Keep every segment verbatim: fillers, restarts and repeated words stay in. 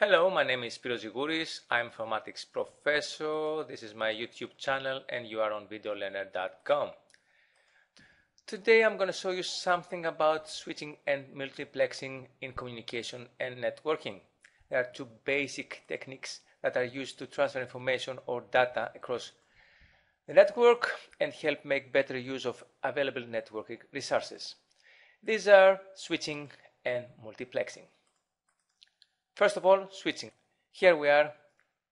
Hello, my name is Spyros Georgios Zygouris. I'm an informatics professor. This is my YouTube channel and you are on Video Learner dot com. Today I'm going to show you something about switching and multiplexing in communication and networking. There are two basic techniques that are used to transfer information or data across the network and help make better use of available network resources. These are switching and multiplexing. First of all, switching. Here we are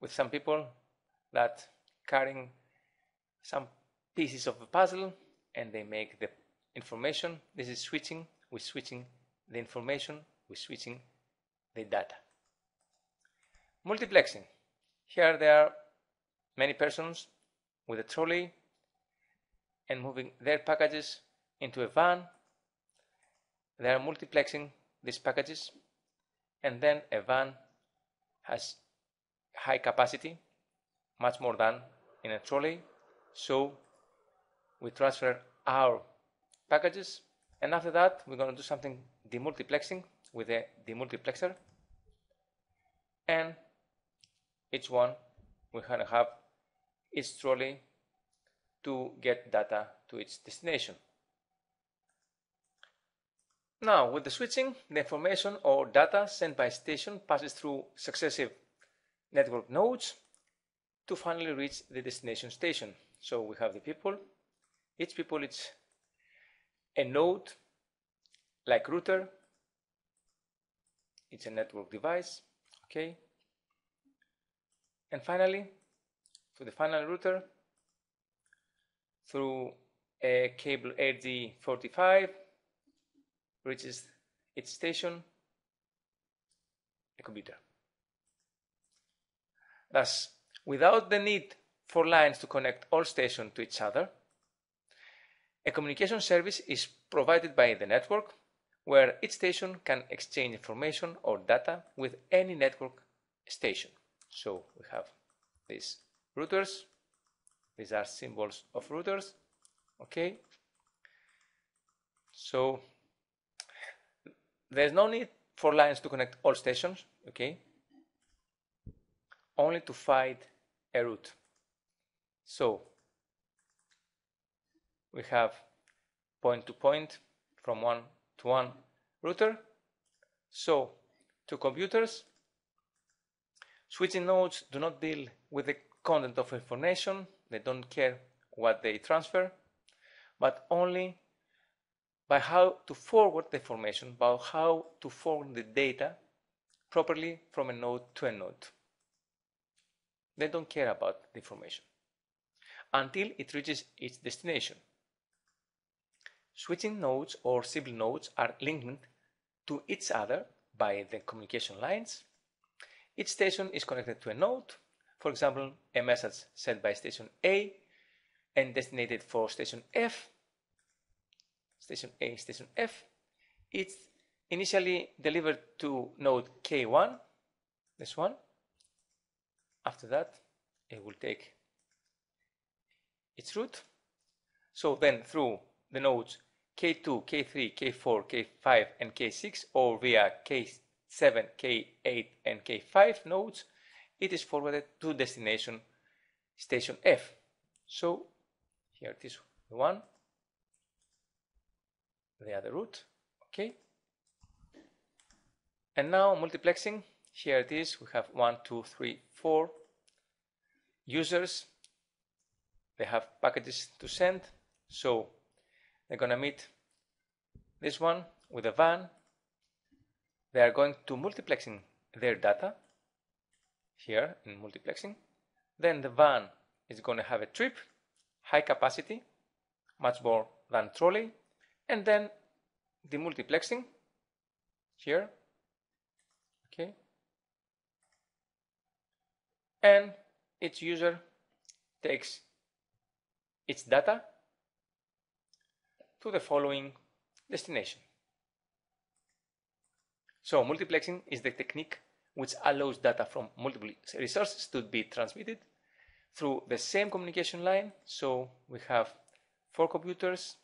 with some people that carrying some pieces of a puzzle and they make the information. This is switching. We're switching the information. We're switching the data. Multiplexing. Here there are many persons with a trolley and moving their packages into a van. They are multiplexing these packages. And then a van has high capacity, much more than in a trolley, so we transfer our packages, and after that we're going to do something demultiplexing with a demultiplexer, and each one we're going to have each trolley to get data to its destination. Now, with the switching, the information or data sent by station passes through successive network nodes to finally reach the destination station. So we have the people. Each people is a node, like router. It's a network device, okay. And finally, to the final router, through a cable R J forty-five. Reaches its station, a computer. Thus, without the need for lines to connect all stations to each other, a communication service is provided by the network where each station can exchange information or data with any network station. So we have these routers. These are symbols of routers. Okay. So there's no need for lines to connect all stations, okay? Only to find a route. So we have point-to-point from one-to-one router. So to computers, switching nodes do not deal with the content of information. They don't care what they transfer, but only by how to forward the information, by how to forward the data properly from a node to a node. They don't care about the information until it reaches its destination. Switching nodes or sibling nodes are linked to each other by the communication lines. Each station is connected to a node. For example, a message sent by station A and designated for station F. Station A, station F. It's initially delivered to node K one, this one. After that, it will take its route. So then through the nodes K two, K three, K four, K five, and K six, or via K seven, K eight, and K five nodes, it is forwarded to destination station F. So here it is, the one. The other route, okay. And now multiplexing. Here it is. We have one, two, three, four users. They have packages to send, so they're gonna meet this one with a van. They are going to multiplexing their data here in multiplexing. Then the van is gonna have a trip, high capacity, much more than trolley. And then the multiplexing here, okay, and each user takes its data to the following destination. So multiplexing is the technique which allows data from multiple resources to be transmitted through the same communication line. So we have four computers,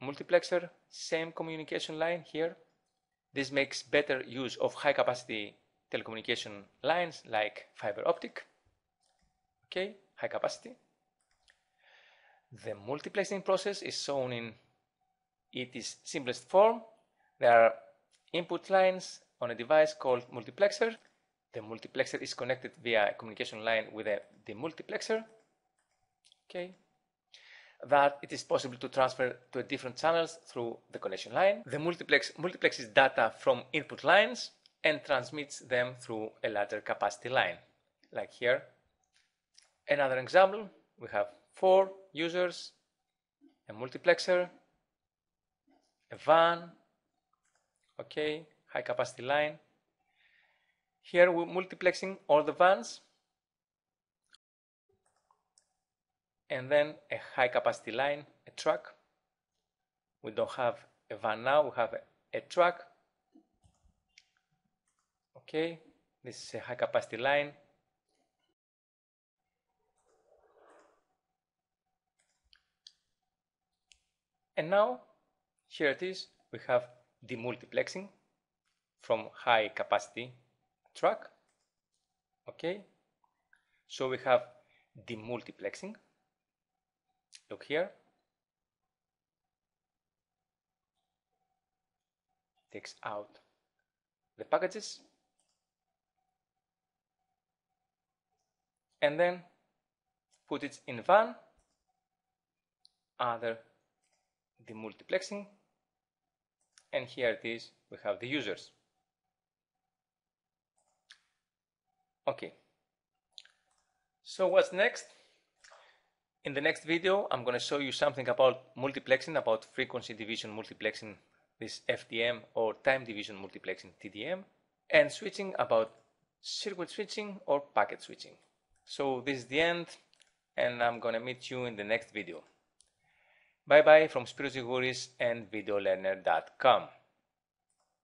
multiplexer, same communication line here. This makes better use of high capacity telecommunication lines like fiber optic, okay, high capacity. The multiplexing process is shown in its simplest form. There are input lines on a device called multiplexer. The multiplexer is connected via a communication line with a demultiplexer. Okay. That it is possible to transfer to different channels through the connection line. The multiplex multiplexes data from input lines and transmits them through a larger capacity line, like here. Another example, we have four users, a multiplexer, a van, okay, high capacity line. Here we're multiplexing all the vans, and then a high capacity line, a truck. We don't have a van now, we have a, a truck. Okay, this is a high capacity line. And now, here it is, we have demultiplexing from high capacity truck. Okay, so we have demultiplexing. Look here. Takes out the packages. And then put it in van. Other demultiplexing. And here it is, we have the users. Okay. So what's next? In the next video, I'm going to show you something about multiplexing, about frequency division multiplexing, this F D M, or time division multiplexing, T D M, and switching, about circuit switching or packet switching. So this is the end, and I'm going to meet you in the next video. Bye-bye from Spyros Georgios and Video Learner dot com.